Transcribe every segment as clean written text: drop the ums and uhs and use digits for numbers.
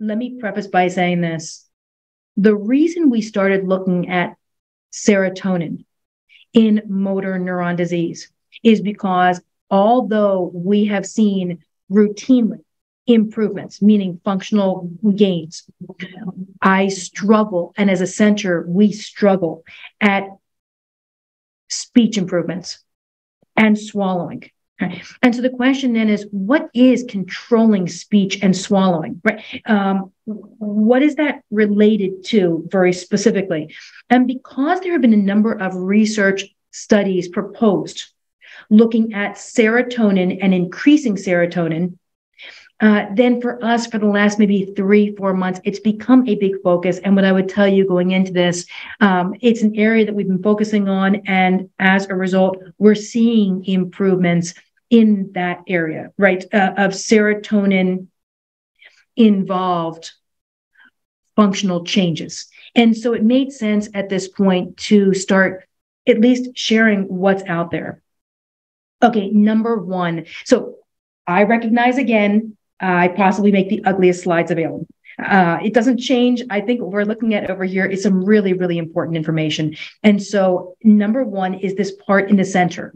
Let me preface by saying this. The reason we started looking at serotonin in motor neuron disease is because although we have seen routinely improvements, meaning functional gains, I struggle, and as a center, we struggle at speech improvements and swallowing. Right. And so the question then is, what is controlling speech and swallowing? Right? What is that related to very specifically? And because there have been a number of research studies proposed looking at serotonin and increasing serotonin, then for us, for the last maybe 3-4 months, it's become a big focus. And what I would tell you going into this, it's an area that we've been focusing on. And as a result, we're seeing improvements in that area, right, of serotonin-involved functional changes. And so it made sense at this point to start at least sharing what's out there. Okay, number one. So I recognize, again, I possibly make the ugliest slides available. It doesn't change. I think what we're looking at over here is some really, really important information. And so number one is this part in the center.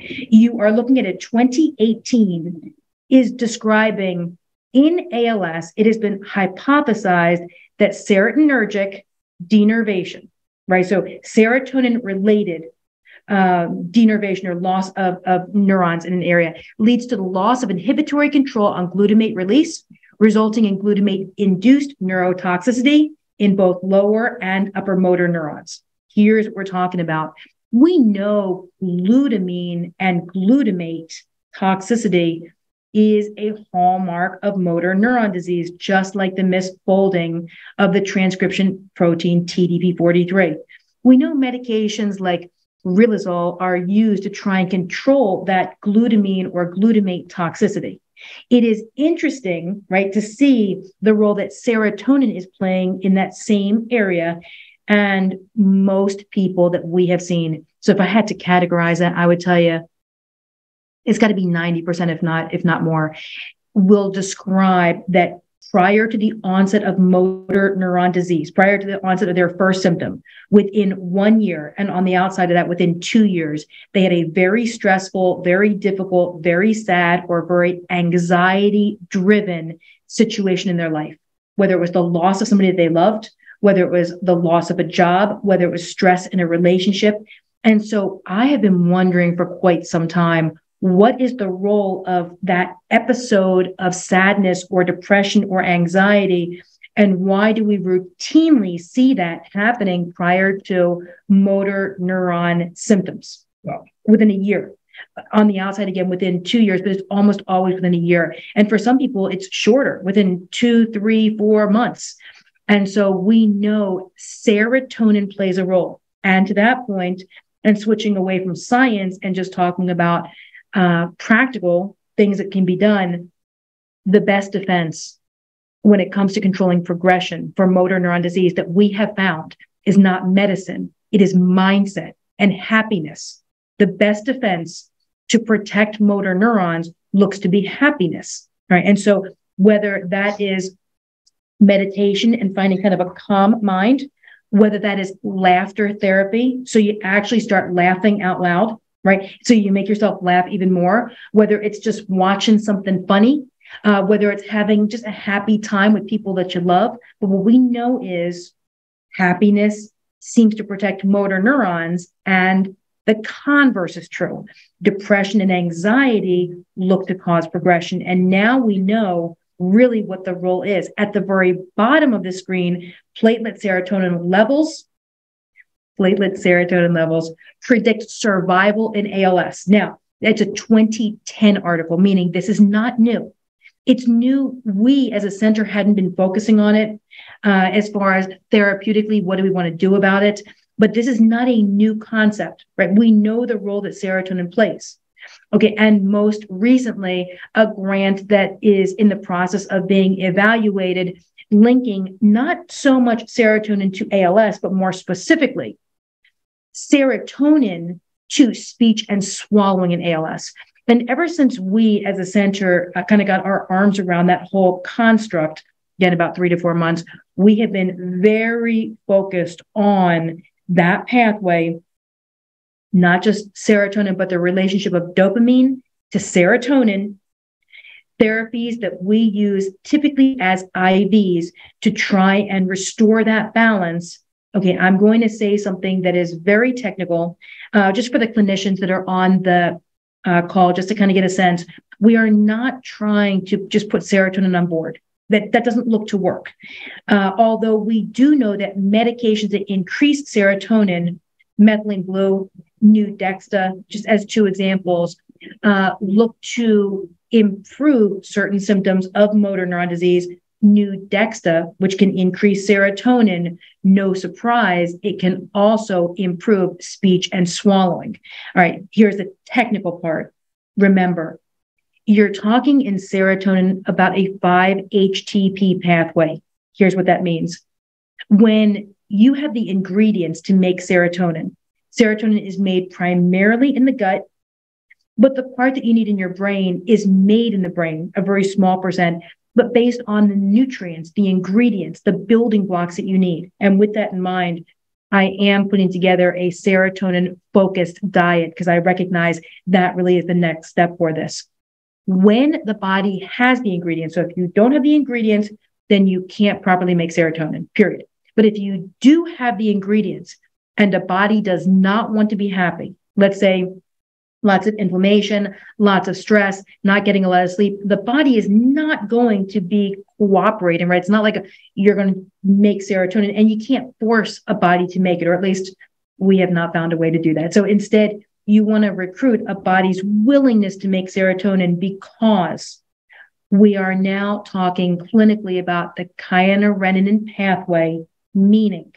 You are looking at it. 2018 is describing in ALS, it has been hypothesized that serotonergic denervation, right? So serotonin-related denervation or loss of neurons in an area leads to the loss of inhibitory control on glutamate release, resulting in glutamate-induced neurotoxicity in both lower and upper motor neurons. Here's what we're talking about. We know glutamine and glutamate toxicity is a hallmark of motor neuron disease, just like the misfolding of the transcription protein TDP-43. We know medications like Riluzole are used to try and control that glutamine or glutamate toxicity. It is interesting, right, to see the role that serotonin is playing in that same area and most people that we have seen. So if I had to categorize that, I would tell you it's got to be 90%, if not more, will describe that prior to the onset of motor neuron disease, prior to the onset of their first symptom, within 1 year, and on the outside of that, within 2 years, they had a very stressful, very difficult, very sad, or very anxiety-driven situation in their life, whether it was the loss of somebody that they loved, whether it was the loss of a job, whether it was stress in a relationship. And so I have been wondering for quite some time, what is the role of that episode of sadness or depression or anxiety? And why do we routinely see that happening prior to motor neuron symptoms? Wow. Within a year. On the outside, again, within 2 years, but it's almost always within a year. And for some people, it's shorter, within 2, 3, 4 months. And so we know serotonin plays a role. And to that point, and switching away from science and just talking about practical things that can be done, the best defense when it comes to controlling progression for motor neuron disease that we have found is not medicine. It is mindset and happiness. The best defense to protect motor neurons looks to be happiness, right? And so whether that is meditation and finding kind of a calm mind, whether that is laughter therapy, so you actually start laughing out loud, right? So you make yourself laugh even more, whether it's just watching something funny, whether it's having just a happy time with people that you love. But what we know is happiness seems to protect motor neurons, and the converse is true. Depression and anxiety look to cause progression. And now we know really what the role is. At the very bottom of the screen, platelet serotonin levels, predict survival in ALS. Now, that's a 2010 article, meaning this is not new. It's new. We as a center hadn't been focusing on it as far as therapeutically, what do we want to do about it? But this is not a new concept, right? We know the role that serotonin plays. Okay, and most recently, a grant that is in the process of being evaluated, linking not so much serotonin to ALS, but more specifically, serotonin to speech and swallowing in ALS. And ever since we as a center kind of got our arms around that whole construct, again, about 3 to 4 months, we have been very focused on that pathway, not just serotonin, but the relationship of dopamine to serotonin, therapies that we use typically as IVs to try and restore that balance. Okay, I'm going to say something that is very technical, just for the clinicians that are on the call, just to kind of get a sense. We are not trying to just put serotonin on board. That doesn't look to work. Although we do know that medications that increase serotonin, methylene blue, Nuedexta, just as two examples, look to improve certain symptoms of motor neuron disease. Nuedexta, which can increase serotonin, no surprise, it can also improve speech and swallowing. All right, here's the technical part. Remember, you're talking in serotonin about a 5 HTP pathway. Here's what that means. When you have the ingredients to make serotonin, serotonin is made primarily in the gut, but the part that you need in your brain is made in the brain, a very small percent, but based on the nutrients, the ingredients, the building blocks that you need. And with that in mind, I am putting together a serotonin-focused diet because I recognize that really is the next step for this. When the body has the ingredients. So if you don't have the ingredients, then you can't properly make serotonin, period. But if you do have the ingredients and the body does not want to be happy, let's say lots of inflammation, lots of stress, not getting a lot of sleep, the body is not going to be cooperating, right? It's not like you're going to make serotonin and you can't force a body to make it, or at least we have not found a way to do that. So instead, you want to recruit a body's willingness to make serotonin, because we are now talking clinically about the kynurenin pathway, meaning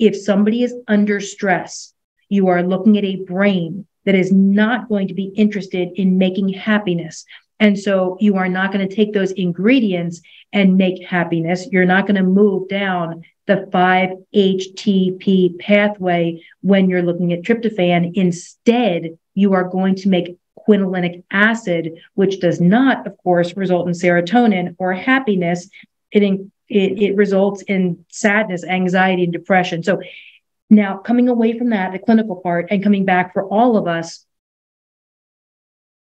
if somebody is under stress, you are looking at a brain that is not going to be interested in making happiness. And so you are not going to take those ingredients and make happiness. You're not going to move down the 5-HTP pathway when you're looking at tryptophan. Instead, you are going to make quinolinic acid, which does not, of course, result in serotonin or happiness. It results in sadness, anxiety, and depression. So now, coming away from that, the clinical part, and coming back for all of us,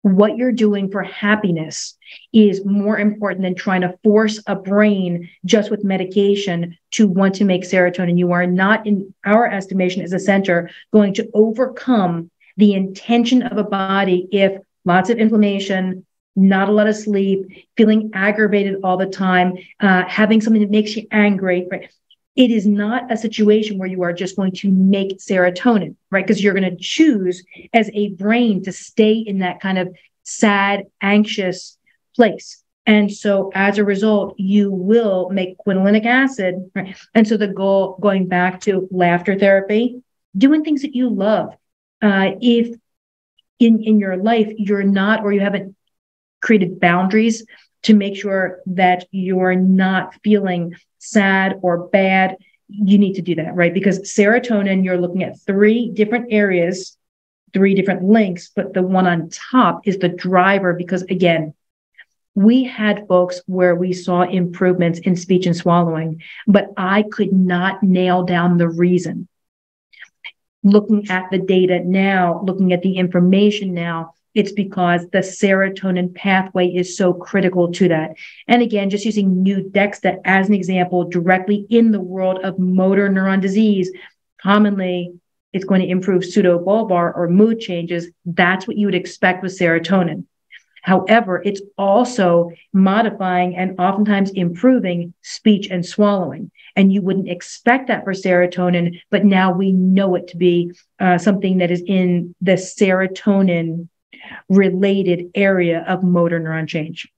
what you're doing for happiness is more important than trying to force a brain just with medication to want to make serotonin. You are not, in our estimation as a center, going to overcome the intention of a body if lots of inflammation, not a lot of sleep, feeling aggravated all the time, having something that makes you angry, right? It is not a situation where you are just going to make serotonin, right? Because you're going to choose as a brain to stay in that kind of sad, anxious place. And so as a result, you will make quinolinic acid, right? And so the goal, going back to laughter therapy, doing things that you love. If in your life you're not, or you haven't created boundaries to make sure that you're not feeling sad or bad, you need to do that, right? Because serotonin, you're looking at 3 different areas, 3 different links, but the one on top is the driver, because again, we had folks where we saw improvements in speech and swallowing, but I could not nail down the reason. Looking at the data now, looking at the information now, it's because the serotonin pathway is so critical to that. And again, just using Nuedexta as an example, directly in the world of motor neuron disease, commonly it's going to improve pseudobulbar or mood changes. That's what you would expect with serotonin. However, it's also modifying and oftentimes improving speech and swallowing. And you wouldn't expect that for serotonin, but now we know it to be something that is in the serotonin related area of motor neuron change.